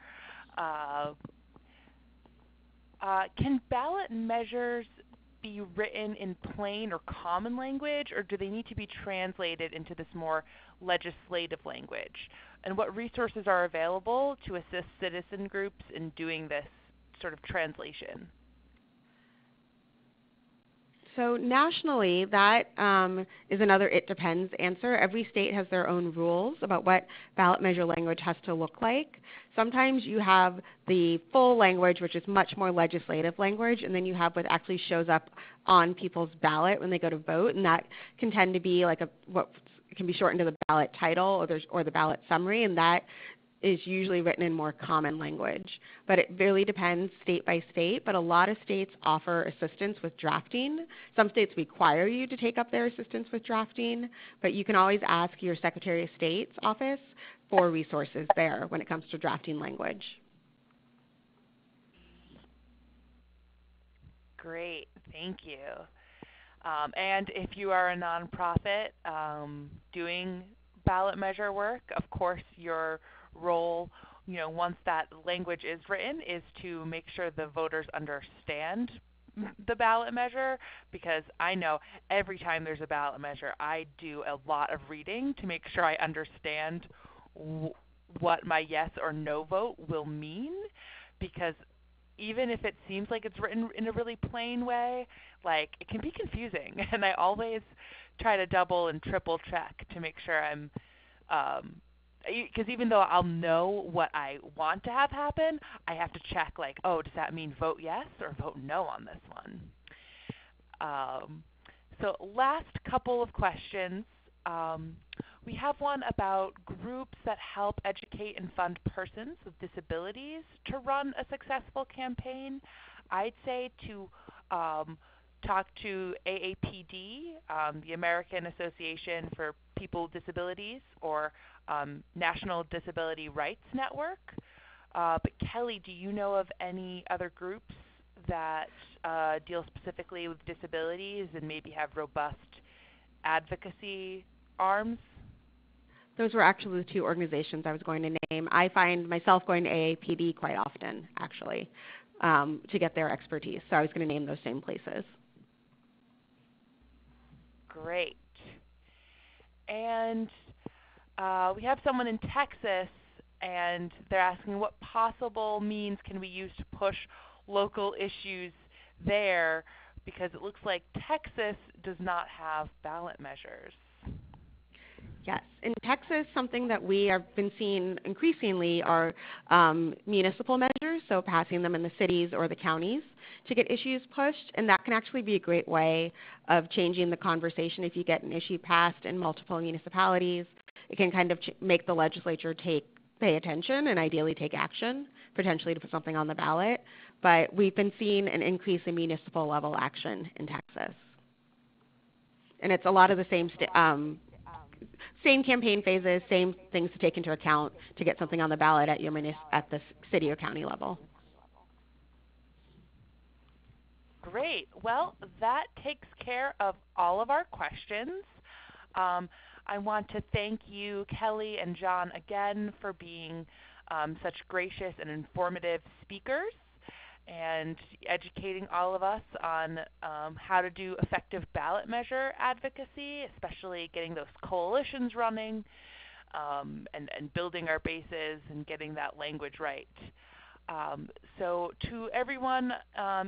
Can ballot measures be written in plain or common language, or do they need to be translated into this more legislative language? And what resources are available to assist citizen groups in doing this sort of translation? So nationally, that is another it depends answer. Every state has their own rules about what ballot measure language has to look like. Sometimes you have the full language, which is much more legislative language, and then you have what actually shows up on people's ballot when they go to vote, and that can tend to be like what can be shortened to the ballot title or the ballot summary, and that is usually written in more common language. But it really depends state by state, but a lot of states offer assistance with drafting. Some states require you to take up their assistance with drafting, but you can always ask your Secretary of State's office for resources there when it comes to drafting language. Great, thank you. And if you are a nonprofit doing ballot measure work, of course your role, once that language is written, is to make sure the voters understand the ballot measure, because I know every time there's a ballot measure, I do a lot of reading to make sure I understand what my yes or no vote will mean, because even if it seems like it's written in a really plain way, like, it can be confusing, and I always try to double and triple check to make sure I'm because even though I'll know what I want to have happen, I have to check like, oh, does that mean vote yes or vote no on this one? So last couple of questions. We have one about groups that help educate and fund persons with disabilities to run a successful campaign. I'd say to talk to AAPD, the American Association for People with Disabilities, or National Disability Rights Network. But Kellie, do you know of any other groups that deal specifically with disabilities and maybe have robust advocacy arms? Those were actually the two organizations I was going to name. I find myself going to AAPD quite often, actually, to get their expertise. So I was going to name those same places. Great. And we have someone in Texas, and they're asking what possible means can we use to push local issues there, because it looks like Texas does not have ballot measures. Yes. In Texas, something that we have been seeing increasingly are municipal measures, so passing them in the cities or the counties to get issues pushed, and that can actually be a great way of changing the conversation. If you get an issue passed in multiple municipalities, it can kind of make the legislature pay attention and ideally take action, potentially to put something on the ballot. But we've been seeing an increase in municipal level action in Texas. And it's a lot of the same campaign phases, same things to take into account to get something on the ballot at the city or county level. Great. Well, that takes care of all of our questions. I want to thank you, Kellie and John, again for being such gracious and informative speakers and educating all of us on how to do effective ballot measure advocacy, especially getting those coalitions running and building our bases and getting that language right. So to everyone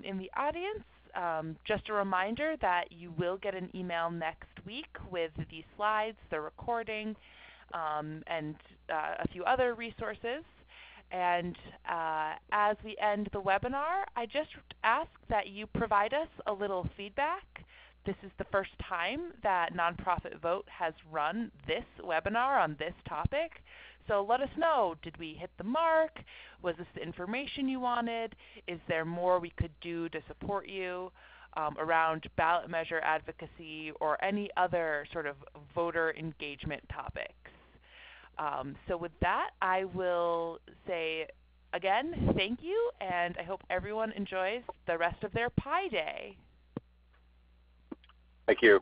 in the audience, just a reminder that you will get an email next week with the slides, the recording, and a few other resources. And as we end the webinar, I just ask that you provide us a little feedback. This is the first time that Nonprofit Vote has run this webinar on this topic. So let us know, did we hit the mark? Was this the information you wanted? Is there more we could do to support you around ballot measure advocacy or any other sort of voter engagement topics? So with that, I will say again, thank you, and I hope everyone enjoys the rest of their Pi Day. Thank you.